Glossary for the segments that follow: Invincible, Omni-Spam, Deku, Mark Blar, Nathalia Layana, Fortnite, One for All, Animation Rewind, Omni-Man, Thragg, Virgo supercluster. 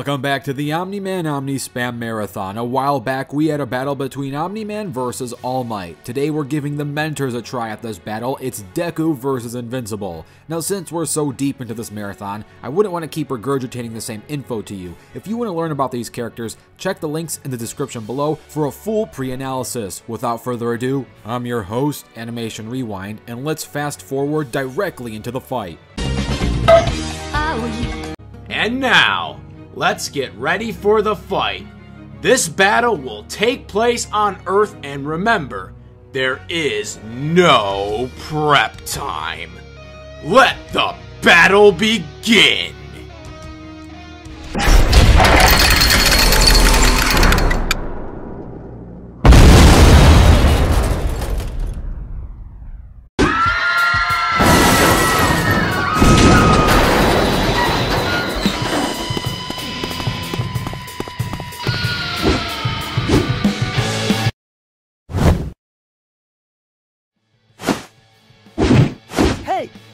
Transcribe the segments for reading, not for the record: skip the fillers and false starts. Welcome back to the Omni-Man Omni-Spam Marathon. A while back we had a battle between Omni-Man versus All Might. Today we're giving the mentors a try at this battle. It's Deku versus Invincible. Now since we're so deep into this marathon, I wouldn't want to keep regurgitating the same info to you. If you want to learn about these characters, check the links in the description below for a full pre-analysis. Without further ado, I'm your host, Animation Rewind, and let's fast forward directly into the fight. And now, let's get ready for the fight. This battle will take place on Earth, and remember, there is no prep time. Let the battle begin!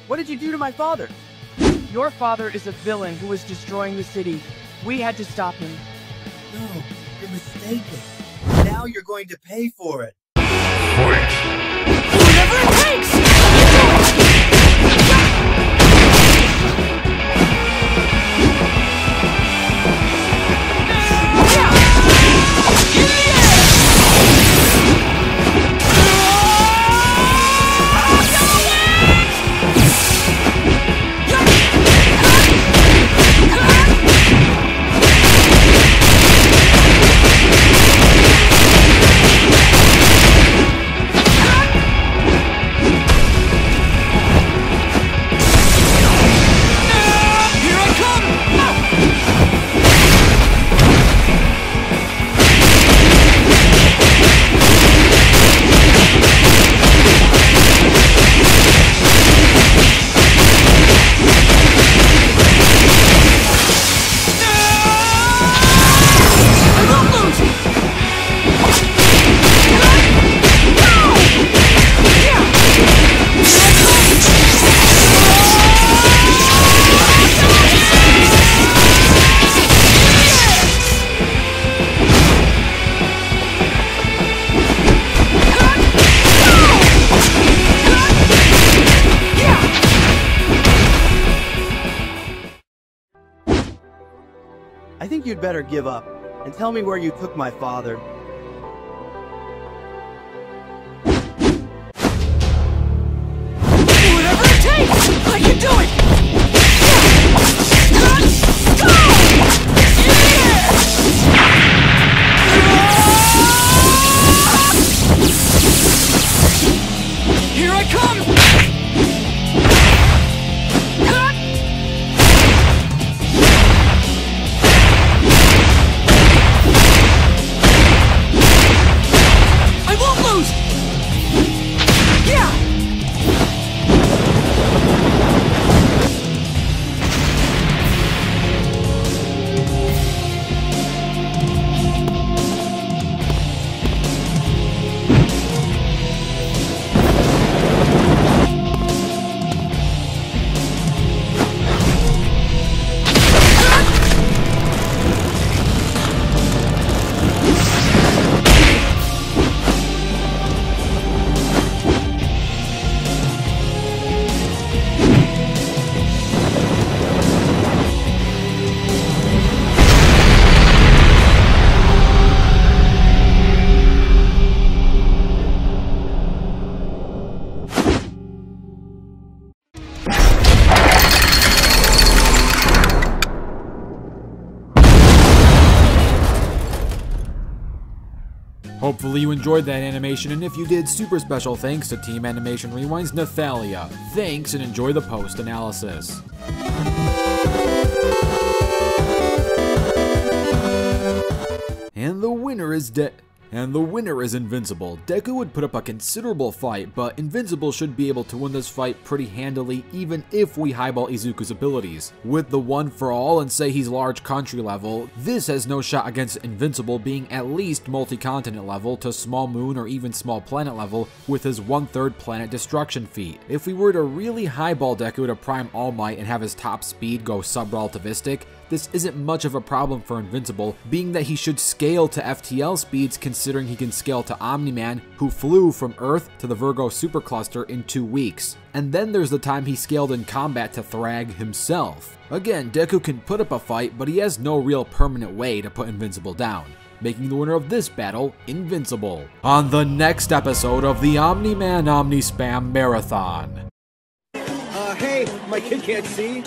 What did you do to my father? Your father is a villain who is destroying the city. We had to stop him. No, you're mistaken. Now you're going to pay for it. Whatever it takes! I think you'd better give up, and tell me where you took my father. Whatever it takes, I can do it! Here I come! Hopefully you enjoyed that animation, and if you did, super special thanks to Team Animation Rewind's Nathalia. Thanks, and enjoy the post-analysis. And the winner is And the winner is Invincible. Deku would put up a considerable fight, but Invincible should be able to win this fight pretty handily even if we highball Izuku's abilities. With the One for All and say he's large country level, this has no shot against Invincible being at least multi-continent level to small moon or even small planet level with his 1/3 planet destruction feat. If we were to really highball Deku to prime All Might and have his top speed go sub-relativistic, this isn't much of a problem for Invincible, being that he should scale to FTL speeds considering he can scale to Omni-Man, who flew from Earth to the Virgo supercluster in 2 weeks. And then there's the time he scaled in combat to Thragg himself. Again, Deku can put up a fight, but he has no real permanent way to put Invincible down, making the winner of this battle Invincible. On the next episode of the Omni-Man Omni-Spam Marathon. Hey, my kid can't see.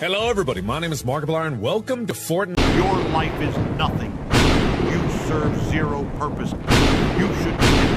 Hello everybody, my name is Mark Blar and welcome to Fortnite. Your life is nothing. You serve zero purpose. You should